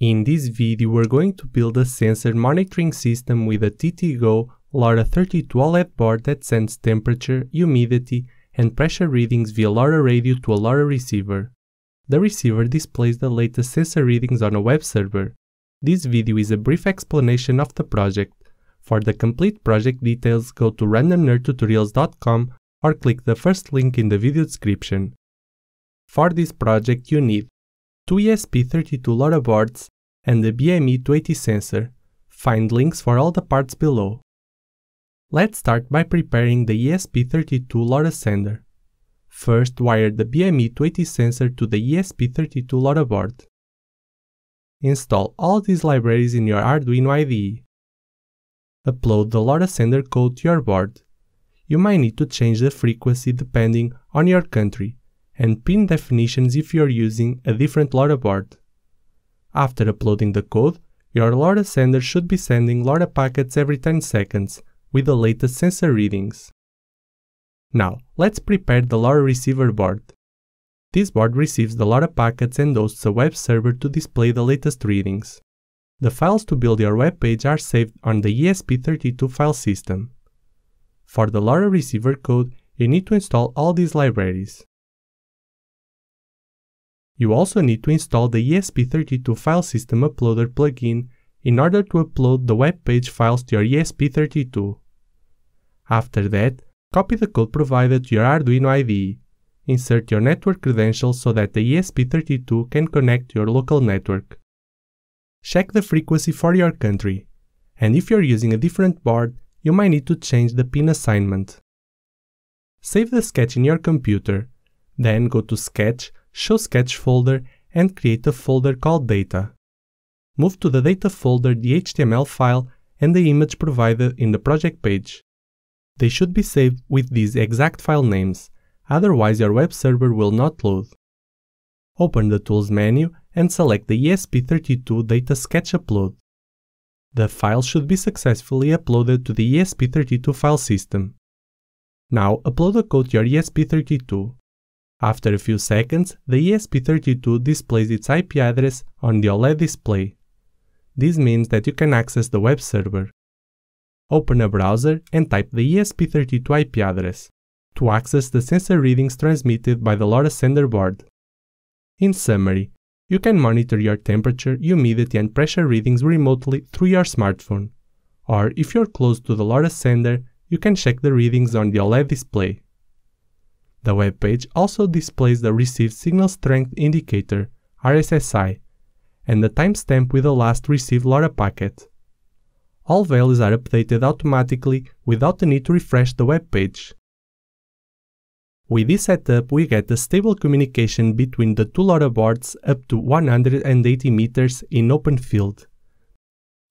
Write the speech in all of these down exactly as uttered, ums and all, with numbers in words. In this video we're going to build a sensor monitoring system with a T T G O LoRa thirty-two OLED board that sends temperature, humidity and pressure readings via LoRa radio to a LoRa receiver. The receiver displays the latest sensor readings on a web server. This video is a brief explanation of the project. For the complete project details, go to random nerd tutorials dot com or click the first link in the video description. For this project you need two E S P thirty-two LoRa boards and a B M E two eighty sensor. Find links for all the parts below. Let's start by preparing the E S P thirty-two LoRa sender. First, wire the B M E two eighty sensor to the E S P thirty-two LoRa board. Install all these libraries in your Arduino I D E. Upload the LoRa sender code to your board. You might need to change the frequency depending on your country, and pin definitions if you are using a different LoRa board. After uploading the code, your LoRa sender should be sending LoRa packets every ten seconds with the latest sensor readings. Now, let's prepare the LoRa receiver board. This board receives the LoRa packets and hosts a web server to display the latest readings. The files to build your web page are saved on the E S P thirty-two file system. For the LoRa receiver code, you need to install all these libraries. You also need to install the E S P thirty-two file system uploader plugin in order to upload the web page files to your E S P thirty-two. After that, copy the code provided to your Arduino I D E. Insert your network credentials so that the E S P thirty-two can connect to your local network. Check the frequency for your country, and if you're using a different board, you might need to change the pin assignment. Save the sketch in your computer, then go to Sketch, Show Sketch folder and create a folder called Data. Move to the Data folder the H T M L file and the image provided in the project page. They should be saved with these exact file names, otherwise your web server will not load. Open the Tools menu and select the E S P thirty-two Data Sketch Upload. The file should be successfully uploaded to the E S P thirty-two file system. Now upload the code to your E S P thirty-two. After a few seconds, the E S P thirty-two displays its I P address on the OLED display. This means that you can access the web server. Open a browser and type the E S P thirty-two I P address to access the sensor readings transmitted by the LoRa sender board. In summary, you can monitor your temperature, humidity and pressure readings remotely through your smartphone. Or, if you're close to the LoRa sender, you can check the readings on the OLED display. The web page also displays the received signal strength indicator, R S S I, and the timestamp with the last received LoRa packet. All values are updated automatically without the need to refresh the web page. With this setup, we get a stable communication between the two LoRa boards up to one hundred eighty meters in open field.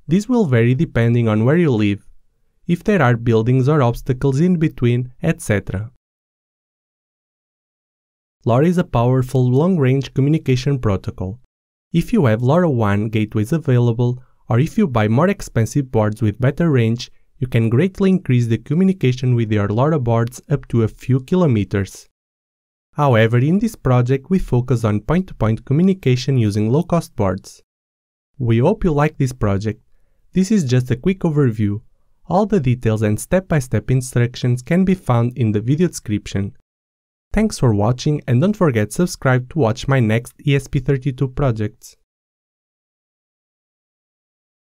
This will vary depending on where you live, if there are buildings or obstacles in between, et cetera. LoRa is a powerful long-range communication protocol. If you have LoRaWAN gateways available, or if you buy more expensive boards with better range, you can greatly increase the communication with your LoRa boards up to a few kilometers. However, in this project we focus on point-to-point communication using low-cost boards. We hope you like this project. This is just a quick overview. All the details and step-by-step instructions can be found in the video description. Thanks for watching and don't forget to subscribe to watch my next E S P thirty-two projects.